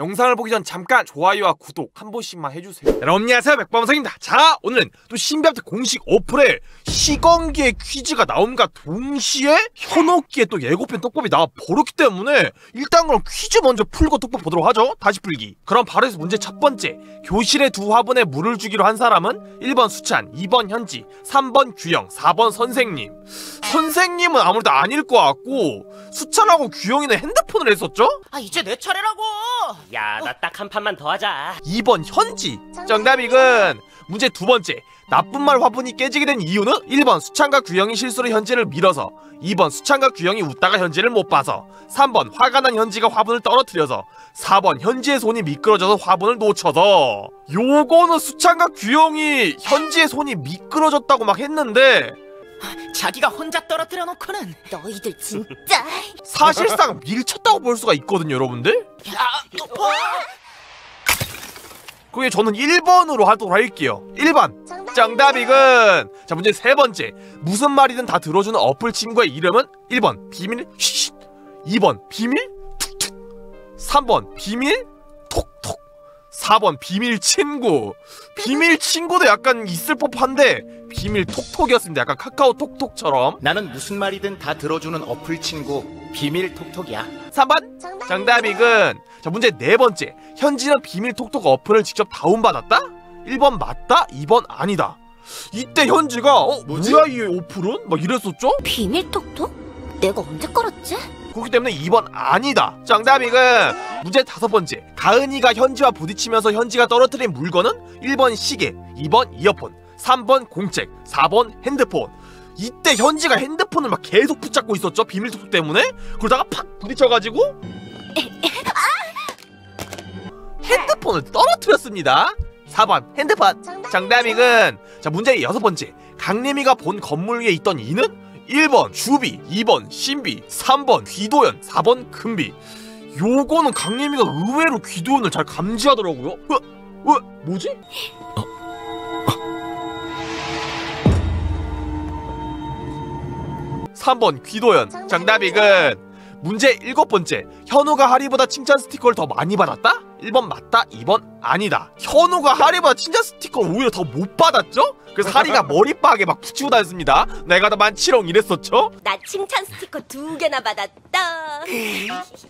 영상을 보기 전 잠깐 좋아요와 구독 한 번씩만 해주세요. 여러분 안녕하세요, 백범석입니다. 자, 오늘은 또 신비합택 공식 어플에 시공기의 퀴즈가 나옴과 동시에 현혹귀의 또 예고편 떡밥이 나와버렸기 때문에 일단 그럼 퀴즈 먼저 풀고 떡밥 보도록 하죠. 다시 풀기. 그럼 바로 해서 문제 첫 번째. 교실의 두 화분에 물을 주기로 한 사람은 1번 수찬, 2번 현지, 3번 규영, 4번 선생님. 선생님은 아무래도 아닐 것 같고 수찬하고 규영이는 핸드폰을 했었죠? 아, 이제 내 차례라고! 야, 나 딱 한 판만 더 하자. 2번 현지. 정답이군. 문제 두 번째. 나쁜 말 화분이 깨지게 된 이유는 1번 수찬과 규영이 실수로 현지를 밀어서, 2번 수찬과 규영이 웃다가 현지를 못 봐서, 3번 화가 난 현지가 화분을 떨어뜨려서, 4번 현지의 손이 미끄러져서 화분을 놓쳐서. 요거는 수찬과 규영이 현지의 손이 미끄러졌다고 막 했는데 자기가 혼자 떨어뜨려 놓고는 너희들 진짜 사실상 밀쳤다고 볼 수가 있거든요, 여러분들. 그게 저는 1번으로 하도록 할게요. 1번 정답이군. 자, 문제 세 번째. 무슨 말이든 다 들어주는 어플 친구의 이름은 1번 비밀 2번 비밀 툭툭, 3번 비밀 톡톡, 4번 비밀친구. 비밀친구도 약간 있을 법한데 비밀톡톡이었습니다. 약간 카카오톡톡처럼. 나는 무슨 말이든 다 들어주는 어플친구 비밀톡톡이야. 3번 정답이군. 자, 문제 네 번째. 현지는 비밀톡톡 어플을 직접 다운받았다? 1번 맞다, 2번 아니다. 이때 현지가 뭐야 이 어플은? 막 이랬었죠? 비밀톡톡? 내가 언제 깔았지? 그렇기 때문에 2번 아니다. 정답이군. 문제 다섯 번째. 가은이가 현지와 부딪히면서 현지가 떨어뜨린 물건은 1번 시계, 2번 이어폰, 3번 공책, 4번 핸드폰. 이때 현지가 핸드폰을 막 계속 붙잡고 있었죠, 비밀톡톡 때문에. 그러다가 팍 부딪혀가지고 핸드폰을 떨어뜨렸습니다. 4번 핸드폰. 정답이군. 자, 문제 여섯 번째. 강림이가 본 건물 위에 있던 이는 1번 주비, 2번 신비, 3번 귀도연, 4번 금비. 요거는 강림이가 의외로 귀도연을 잘 감지하더라고요. 왜? 뭐지? 어? 3번 귀도연. 정답이군. 문제 일곱 번째. 현우가 하리보다 칭찬 스티커를 더 많이 받았다? 1번 맞다, 2번 아니다. 현우가 하리보다 칭찬 스티커를 오히려 더 못 받았죠? 그래서 하리가 머리빡에 막 붙이고 다녔습니다. 내가 더 많지롱 이랬었죠? 나 칭찬 스티커 2개나 받았다.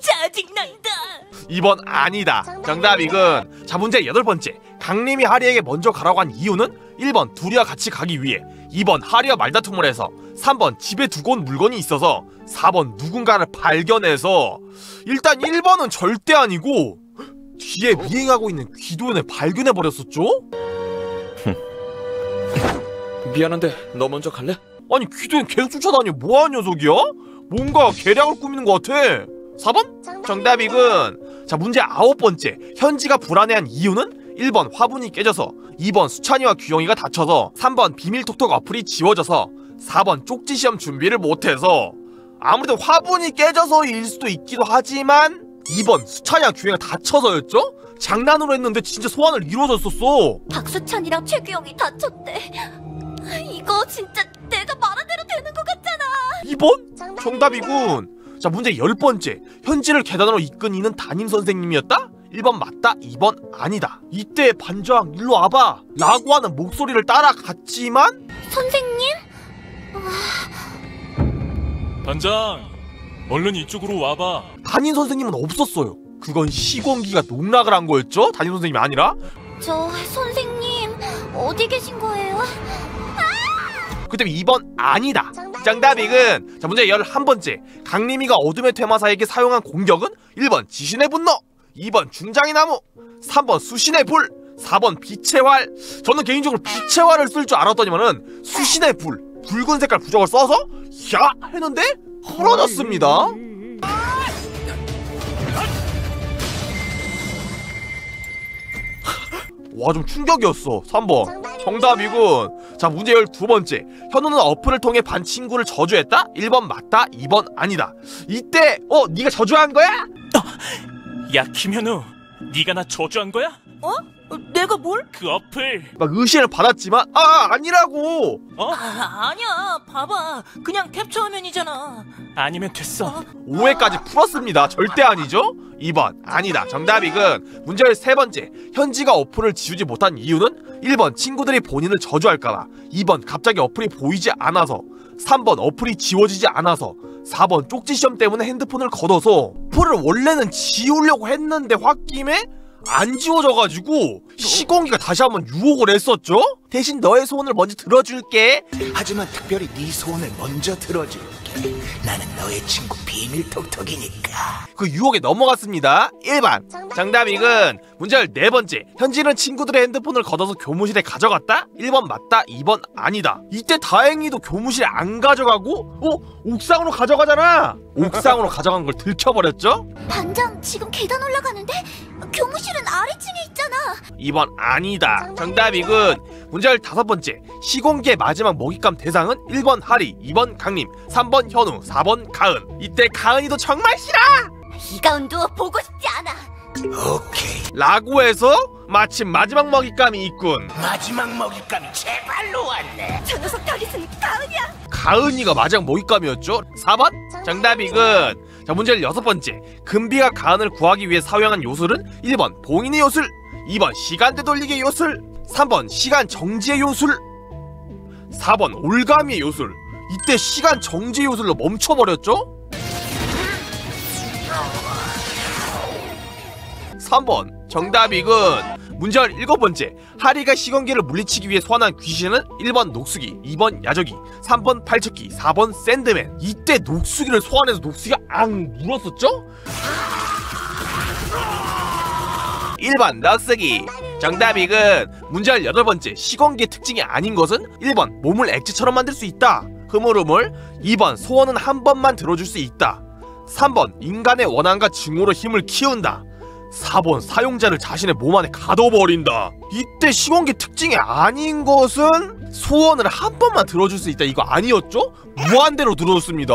짜증난다. 2번 아니다. 정답이군. 자, 문제 여덟 번째. 강림이 하리에게 먼저 가라고 한 이유는 1번 둘이와 같이 가기 위해, 2번 하리와 말다툼을 해서, 3번 집에 두고 온 물건이 있어서, 4번 누군가를 발견해서. 일단 1번은 절대 아니고 뒤에 미행하고 있는 귀도연을 발견해버렸었죠? 미안한데 너 먼저 갈래? 아니, 귀도연 계속 쫓아다녀. 뭐하는 녀석이야? 뭔가 계략을 꾸미는 것 같아. 4번? 정답이군. 자, 문제 아홉 번째. 현지가 불안해한 이유는 1번 화분이 깨져서, 2번 수찬이와 규영이가 다쳐서, 3번 비밀톡톡 어플이 지워져서, 4번 쪽지 시험 준비를 못해서. 아무래도 화분이 깨져서일 수도 있기도 하지만 2번 수찬이와 규영이가 다쳐서였죠? 장난으로 했는데 진짜 소원을 이루어졌었어. 박수찬이랑 최규영이 다쳤대. 이거 진짜 내가 말한 대로 되는 것 같잖아. 2번? 정답이군. 자, 문제 10번째. 현지를 계단으로 이끈 이는 담임선생님이었다? 1번 맞다, 2번 아니다. 이때 반장 일로 와봐 라고 하는 목소리를 따라갔지만 선생님? 반장 얼른 이쪽으로 와봐. 담임선생님은 없었어요. 그건 시공기가 농락을 한 거였죠? 담임선생님이 아니라. 저 선생님 어디 계신 거예요? 그때 2번 아니다. 정답이군. 자, 문제 11번째. 강림이가 어둠의 퇴마사에게 사용한 공격은 1번 지신의 분노, 2번 중장의 나무, 3번 수신의 불, 4번 빛의 활. 저는 개인적으로 빛의 활을 쓸 줄 알았더니만은 수신의 불, 붉은 색깔 부적을 써서 야! 했는데 헐어졌습니다. 와, 좀 충격이었어. 3번 정답이군. 자, 문제 12번째. 현우는 어플을 통해 반 친구를 저주했다? 1번 맞다, 2번 아니다. 이때 네가 저주한 거야? 야, 김현우, 네가 나 저주한 거야? 어? 내가 뭘? 그 어플 막 의심을 받았지만 아니라고. 어? 아니야 봐봐 그냥 캡처 화면이잖아. 아니면 됐어. 오해까지 풀었습니다. 절대 아니죠? 2번 아니다. 정답이군. 문제 3번째 현지가 어플을 지우지 못한 이유는 1번 친구들이 본인을 저주할까봐, 2번 갑자기 어플이 보이지 않아서, 3번 어플이 지워지지 않아서, 4번 쪽지 시험 때문에 핸드폰을 걷어서. 어플을 원래는 지우려고 했는데 홧김에 안 지워져가지고 시공기가 다시 한번 유혹을 했었죠? 대신 너의 소원을 먼저 들어줄게. 하지만 특별히 네 소원을 먼저 들어줄게. 나는 너의 친구 비밀톡톡이니까. 그 유혹에 넘어갔습니다. 1번 정답이군. 문제 4번째 현지는 친구들의 핸드폰을 걷어서 교무실에 가져갔다? 1번 맞다, 2번 아니다. 이때 다행히도 교무실에 안 가져가고 옥상으로 가져가잖아. 옥상으로 가져간 걸 들켜버렸죠? 당장 지금 계단 올라가는데 교무실은 아래층에 있잖아. 2번 아니다. 정답이군. 문제 15번째 시공기의 마지막 먹잇감 대상은 1번 하리, 2번 강림, 3번 현우, 4번 가은. 이때 가은이도 정말 싫어. 이 가은도 보고 싶지 않아. 오케이 라고 해서 마침 마지막 먹잇감이 있군. 마지막 먹잇감이 제발로 왔네. 저 녀석 다리는 가은이야. 가은이가 마지막 먹잇감이었죠? 4번? 정답이군. 자, 문제 6번째 금비가 가은을 구하기 위해 사용한 요술은 1번 봉인의 요술, 2번 시간 되돌리기의 요술, 3번 시간 정지의 요술, 4번 올가미의 요술. 이때 시간 정지 요술로 멈춰버렸죠? 3번 정답이군. 문제 7번째 하리가 식원귀를 물리치기 위해 소환한 귀신은 1번 녹수기, 2번 야저기, 3번 팔척기, 4번 샌드맨. 이때 녹수기를 소환해서 녹수기가 앙 물었었죠? 1번 녹수기 정답이군. 문제 8번째 식원귀의 특징이 아닌 것은 1번 몸을 액체처럼 만들 수 있다, 흐물흐물. 2번 소원은 한 번만 들어줄 수 있다, 3번 인간의 원한과 증오로 힘을 키운다, 4번 사용자를 자신의 몸 안에 가둬버린다. 이때 식원귀 특징이 아닌 것은 소원을 한 번만 들어줄 수 있다. 이거 아니었죠? 무한대로 들어줬습니다.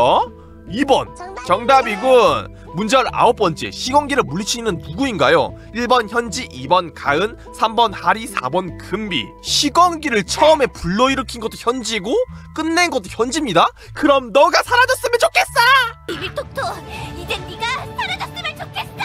2번 정답이군. 문제 9번째 식원귀를 물리치는 누구인가요? 1번 현지, 2번 가은, 3번 하리, 4번 금비. 식원귀를 처음에 불러일으킨 것도 현지고 끝낸 것도 현지입니다. 그럼 너가 사라졌으면 좋겠어. 비밀톡톡 이제 네가 사라졌으면 좋겠어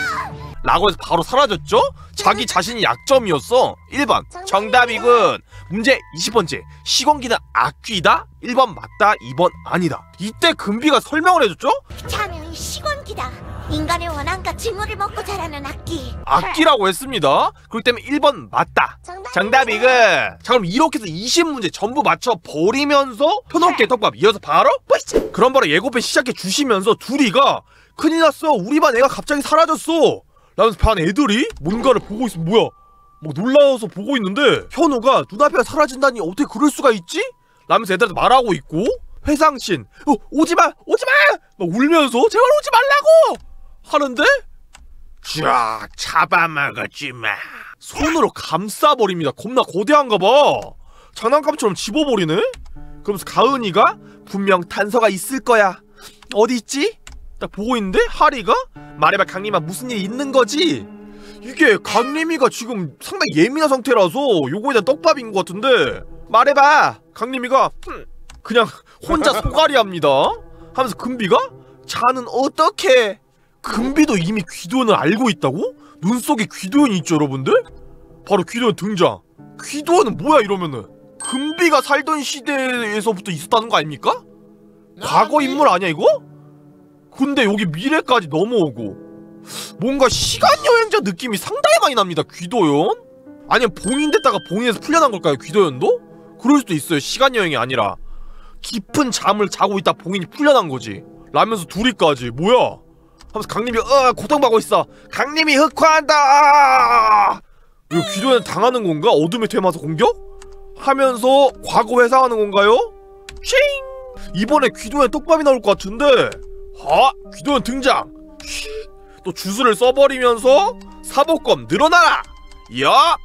라고 해서 바로 사라졌죠? 자기 자신이 약점이었어. 1번 정답이군. 문제 20번째 식원귀는 악귀다? 1번 맞다, 2번 아니다. 이때 금비가 설명을 해줬죠? 자명이 식원귀다. 인간의 원한과 증오를 먹고 자라는 악귀. 악귀라고 했습니다. 그렇기 때문에 1번 맞다. 정답이군. 자, 그럼 이렇게 해서 20문제 전부 맞춰버리면서 현혹귀 떡밥 이어서 바로 그럼 바로 예고편 시작해 주시면서 둘이가 큰일 났어, 우리 반 애가 갑자기 사라졌어 라면서 반 애들이 뭔가를 보고 있어. 뭐야? 막 놀라워서 보고 있는데 현우가 눈앞에 사라진다니 어떻게 그럴 수가 있지? 라면서 애들한테 말하고 있고, 회상신 오지마! 오지마! 막 울면서 제발 오지 말라고! 하는데 쫙 잡아먹었지마 손으로 감싸버립니다. 겁나 거대한가봐. 장난감처럼 집어버리네? 그러면서 가은이가 분명 단서가 있을 거야, 어디 있지? 딱 보고 있는데 하리가 말해봐 강림아, 무슨 일이 있는 거지? 이게 강림이가 지금 상당히 예민한 상태라서 요거에 대한 떡밥인 것 같은데 말해봐. 강림이가 그냥 혼자 소가리합니다. 하면서 금비가 자는 어떡해. 금비도 이미 귀도연을 알고 있다고? 눈 속에 귀도연이 있죠 여러분들? 바로 귀도연 등장. 귀도연은 뭐야 이러면은 금비가 살던 시대에서부터 있었다는 거 아닙니까? 과거 인물 아니야 이거? 근데 여기 미래까지 넘어오고 뭔가 시간여행자 느낌이 상당히 많이 납니다. 귀도연? 아니면 봉인됐다가 봉인해서 풀려난 걸까요 귀도연도? 그럴 수도 있어요. 시간여행이 아니라 깊은 잠을 자고 있다 봉인이 풀려난 거지 라면서 둘이까지 뭐야? 하면서 강림이 고통받고 있어. 강림이 흑화한다. 이거 귀도연 당하는 건가? 어둠의 퇴마사 공격? 하면서 과거 회상하는 건가요? 칭! 이번에 귀도연 떡밥이 나올 것 같은데 귀도연 등장. 또 주술을 써버리면서 사복검 늘어나라 야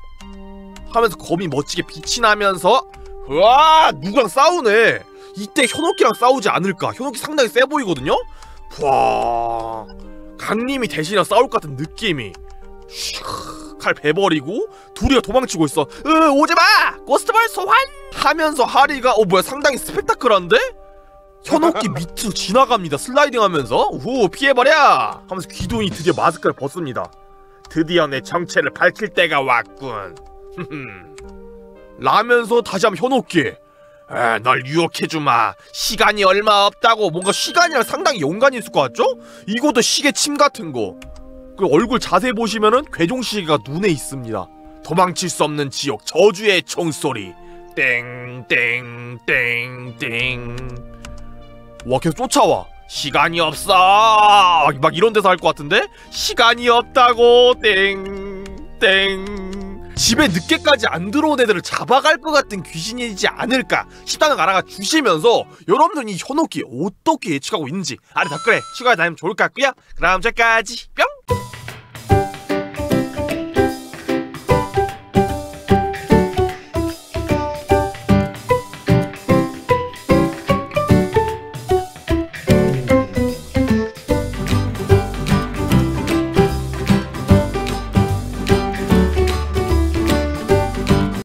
하면서 검이 멋지게 빛이 나면서 으아 누구랑 싸우네. 이때 현옥귀랑 싸우지 않을까. 현옥귀 상당히 세 보이거든요. 강림이 대신이랑 싸울 것 같은 느낌이. 칼 베버리고 둘이가 도망치고 있어. 오지마! 고스트볼 소환! 하면서 하리가 뭐야 상당히 스펙타클한데? 현옥귀 밑으로 지나갑니다. 슬라이딩하면서 우 피해버려! 하면서 귀도현이 드디어 마스크를 벗습니다. 드디어 내 정체를 밝힐 때가 왔군. 라면서 다시 한번 현옥귀 날 유혹해주마. 시간이 얼마 없다고. 뭔가 시간이랑 상당히 연관이 있을 것 같죠? 이것도 시계 침 같은 거. 그 얼굴 자세히 보시면은 괴종시계가 눈에 있습니다. 도망칠 수 없는 지옥 저주의 총소리 땡땡땡땡땡. 와 계속 쫓아와. 시간이 없어 막 이런 데서 할 것 같은데 시간이 없다고 땡땡. 집에 늦게까지 안 들어온 애들을 잡아갈 것 같은 귀신이지 않을까 싶다는 걸 알아가 주시면서 여러분들은 이 현혹귀 어떻게 예측하고 있는지 아래 댓글에 추가해 달면 좋을 것 같고요. 그럼 저까지 뿅!